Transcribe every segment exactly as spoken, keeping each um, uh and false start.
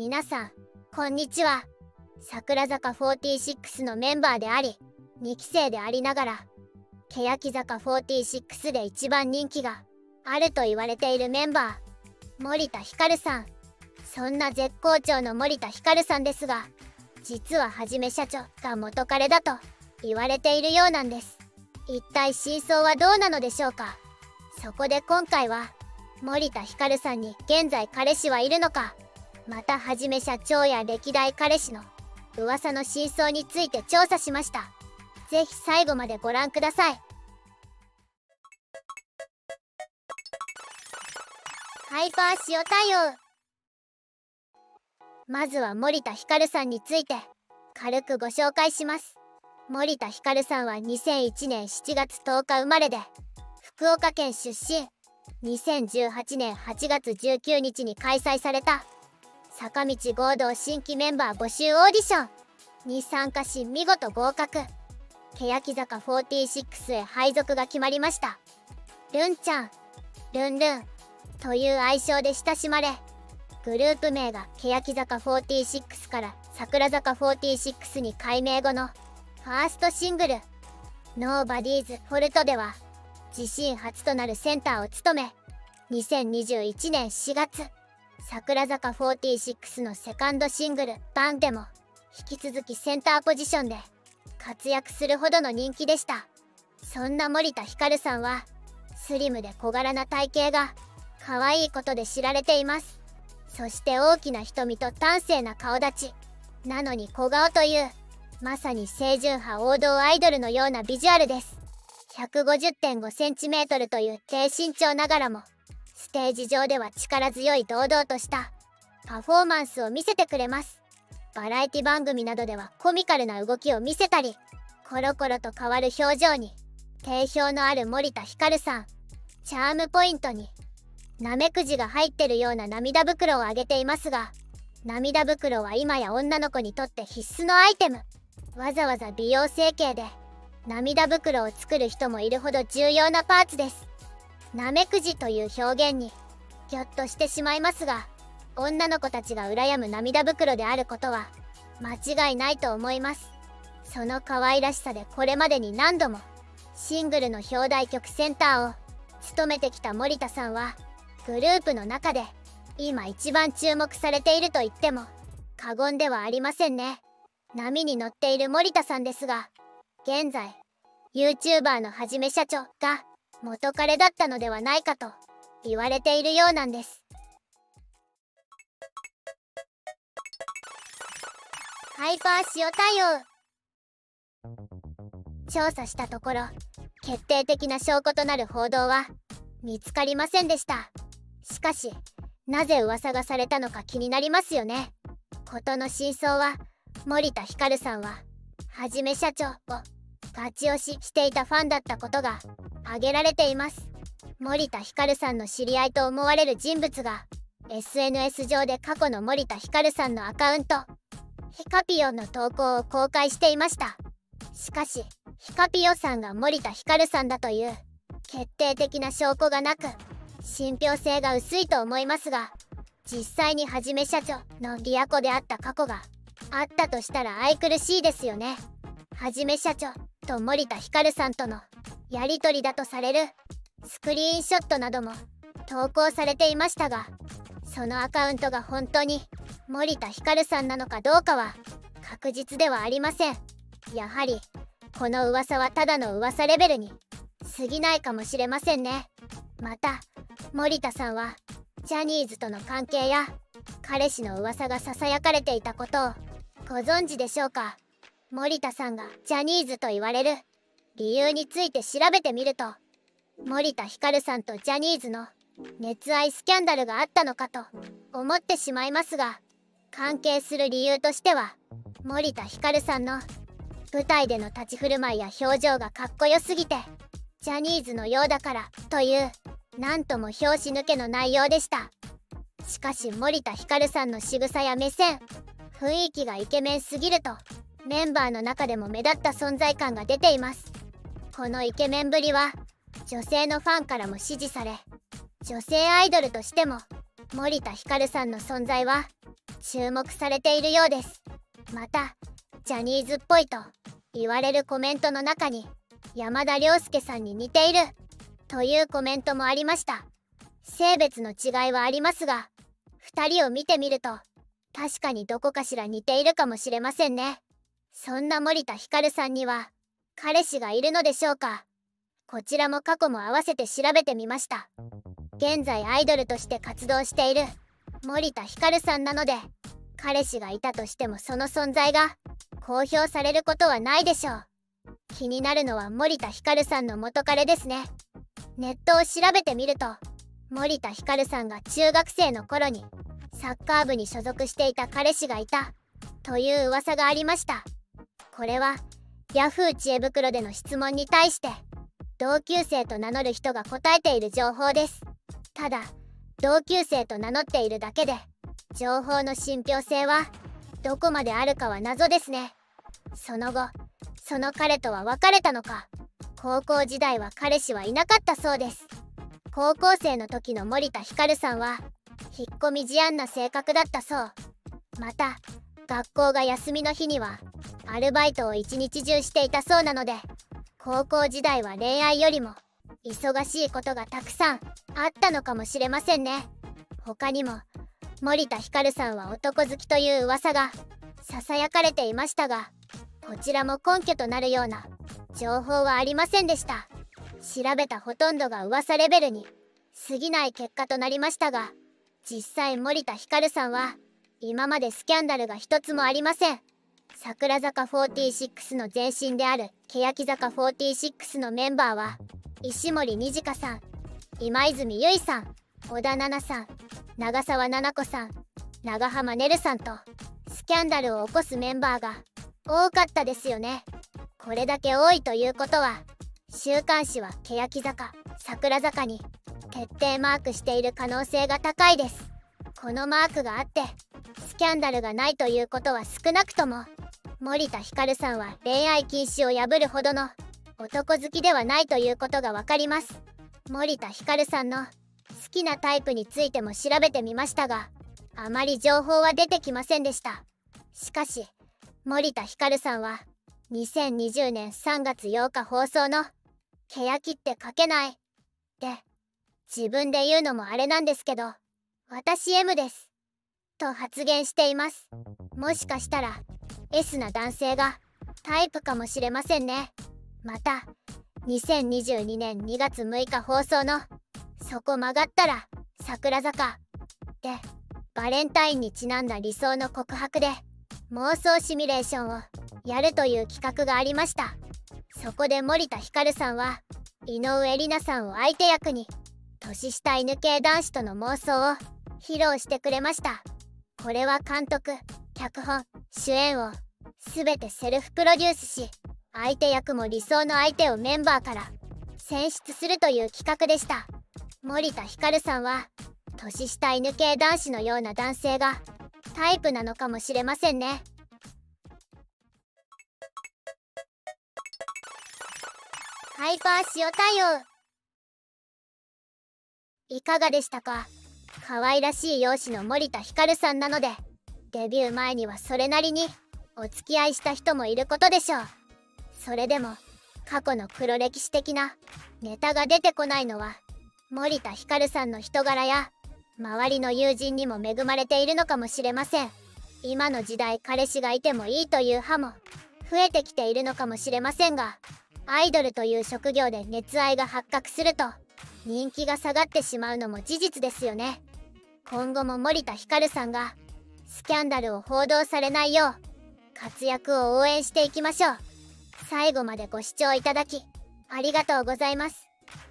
皆さんこんにちは。櫻坂フォーティーシックスのメンバーでありにき生でありながら欅坂フォーティーシックスで一番人気があると言われているメンバー、森田ひかるさん。そんな絶好調の森田ひかるさんですが、実ははじめ社長が元彼だと言われているようなんです。一体真相はどうなのでしょうか。そこで今回は森田ひかるさんに現在彼氏はいるのか、またはじめ社長や歴代彼氏の噂の真相について調査しました。ぜひ最後までご覧ください。ハイパー塩対応。まずは森田ひかるさんについて軽くご紹介します。森田ひかるさんはにせんいちねんしちがつとおか生まれで福岡県出身。にせんじゅうはちねんはちがつじゅうくにちに開催された坂道合同新規メンバー募集オーディションに参加し見事合格。欅坂フォーティーシックスへ配属が決まりました。ルンちゃん、ルンルンという愛称で親しまれ、グループ名が欅坂フォーティーシックスから櫻坂フォーティーシックスに改名後のファーストシングル「Nobody's Fault」では自身初となるセンターを務め、にせんにじゅういちねんしがつ櫻坂フォーティーシックスのセカンドシングル「バン」でも引き続きセンターポジションで活躍するほどの人気でした。そんな森田ひかるさんはスリムで小柄な体型が可愛いことで知られています。そして大きな瞳と端正な顔立ちなのに小顔という、まさに清純派王道アイドルのようなビジュアルです。ひゃくごじゅってんごセンチメートルという低身長ながらもステージ上では力強い堂々としたパフォーマンスを見せてくれます。バラエティ番組などではコミカルな動きを見せたり、コロコロと変わる表情に定評のある森田ひかるさん、チャームポイントにナメクジが入ってるような涙袋をあげていますが、涙袋は今や女の子にとって必須のアイテム。わざわざ美容整形で涙袋を作る人もいるほど重要なパーツです。ナメクジという表現にギョッとしてしまいますが、女の子たちが羨む涙袋であることは間違いないと思います。その可愛らしさでこれまでに何度もシングルの表題曲センターを務めてきた森田さんは、グループの中で今一番注目されていると言っても過言ではありませんね。波に乗っている森田さんですが、現在 ユーチューバー のはじめしゃちょが元彼だったのではないかと言われているようなんです。ハイパー塩対応。調査したところ決定的な証拠となる報道は見つかりませんでした。しかしなぜ噂がされたのか気になりますよね。事の真相は、森田ひかるさんははじめしゃちょをガチ推ししていたファンだったことが挙げられています。森田ひかるさんの知り合いと思われる人物が エスエヌエス 上で過去の森田ひかるさんのアカウントヒカピオの投稿を公開していました。しかしヒカピオさんが森田ひかるさんだという決定的な証拠がなく、信憑性が薄いと思いますが、実際にはじめしゃちょのリアコであった過去があったとしたら愛くるしいですよね。はじめしゃちょと森田ひかるさんとのやり取りだとされるスクリーンショットなども投稿されていましたが、そのアカウントが本当に森田ひかるさんなのかどうかは確実ではありません。やはりこの噂はただの噂レベルに過ぎないかもしれませんね。また森田さんはジャニーズとの関係や彼氏の噂がささやかれていたことをご存知でしょうか。森田さんがジャニーズと言われる理由について調べてみると、森田ひかるさんとジャニーズの熱愛スキャンダルがあったのかと思ってしまいますが、関係する理由としては森田ひかるさんの舞台での立ち振る舞いや表情がかっこよすぎてジャニーズのようだからという何とも拍子抜けの内容でした。しかし森田ひかるさんの仕草や目線、雰囲気がイケメンすぎるとメンバーの中でも目立った存在感が出ています。このイケメンぶりは女性のファンからも支持され、女性アイドルとしても森田ひかるさんの存在は注目されているようです。またジャニーズっぽいと言われるコメントの中に山田涼介さんに似ているというコメントもありました。性別の違いはありますがふたりを見てみると確かにどこかしら似ているかもしれませんね。そんな森田ひかるさんには彼氏がいるのでしょうか。こちらも過去も合わせて調べてみました。現在アイドルとして活動している森田ひかるさんなので彼氏がいたとしてもその存在が公表されることはないでしょう。気になるのは森田ひかるさんの元彼ですね。ネットを調べてみると森田ひかるさんが中学生の頃にサッカー部に所属していた彼氏がいたという噂がありました。これはヤフー知恵袋での質問に対して同級生と名乗る人が答えている情報です。ただ同級生と名乗っているだけで情報の信憑性はどこまであるかは謎ですね。その後その彼とは別れたのか高校時代は彼氏はいなかったそうです。高校生の時の森田ひかるさんは引っ込み思案な性格だったそう。また学校が休みの日にはアルバイトを一日中していたそうなので高校時代は恋愛よりも忙しいことがたくさんあったのかもしれませんね。他にも森田ひかるさんは男好きという噂がささやかれていましたがこちらも根拠となるような情報はありませんでした。調べたほとんどが噂レベルに過ぎない結果となりましたが実際森田ひかるさんは今までスキャンダルが一つもありません。櫻坂フォーティーシックスの前身である欅坂フォーティーシックスのメンバーは石森にじかさん、今泉ゆいさん、織田奈々さん、長澤菜々子さん、長濱ねるさんとスキャンダルを起こすメンバーが多かったですよね。これだけ多いということは週刊誌は欅坂、櫻坂に徹底マークしている可能性が高いです。このマークがあってスキャンダルがないということは少なくとも森田ひかるさんは恋愛禁止を破るほどの男好きではないということが分かります。森田ひかるさんの好きなタイプについても調べてみましたがあまり情報は出てきませんでした。しかし森田ひかるさんはにせんにじゅうねんさんがつようか放送の「欅って書けない」で自分で言うのもあれなんですけど「私 エム です」と発言しています。もしかしたら エス な男性がタイプかもしれませんね。またにせんにじゅうにねんにがつむいか放送の「そこ曲がったら桜坂」でバレンタインにちなんだ理想の告白で妄想シミュレーションをやるという企画がありました。そこで森田ひかるさんは井上梨名さんを相手役に年下犬系男子との妄想を披露してくれました。これは監督脚本主演を全てセルフプロデュースし相手役も理想の相手をメンバーから選出するという企画でした。森田ひかるさんは年下犬系男子のような男性がタイプなのかもしれませんね。ハイパー塩対応いかがでしたか。可愛らしい容姿の森田ひかるさんなのでデビュー前にはそれなりにお付き合いした人もいることでしょう。それでも過去の黒歴史的なネタが出てこないのは森田ひかるさんの人柄や周りの友人にも恵まれているのかもしれません。今の時代彼氏がいてもいいという派も増えてきているのかもしれませんがアイドルという職業で熱愛が発覚すると人気が下がってしまうのも事実ですよね。今後も森田ひかるさんがスキャンダルを報道されないよう活躍を応援していきましょう。最後までご視聴いただきありがとうございます。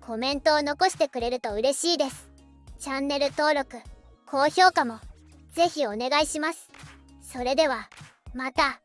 コメントを残してくれると嬉しいです。チャンネル登録、高評価もぜひお願いします。それではまた。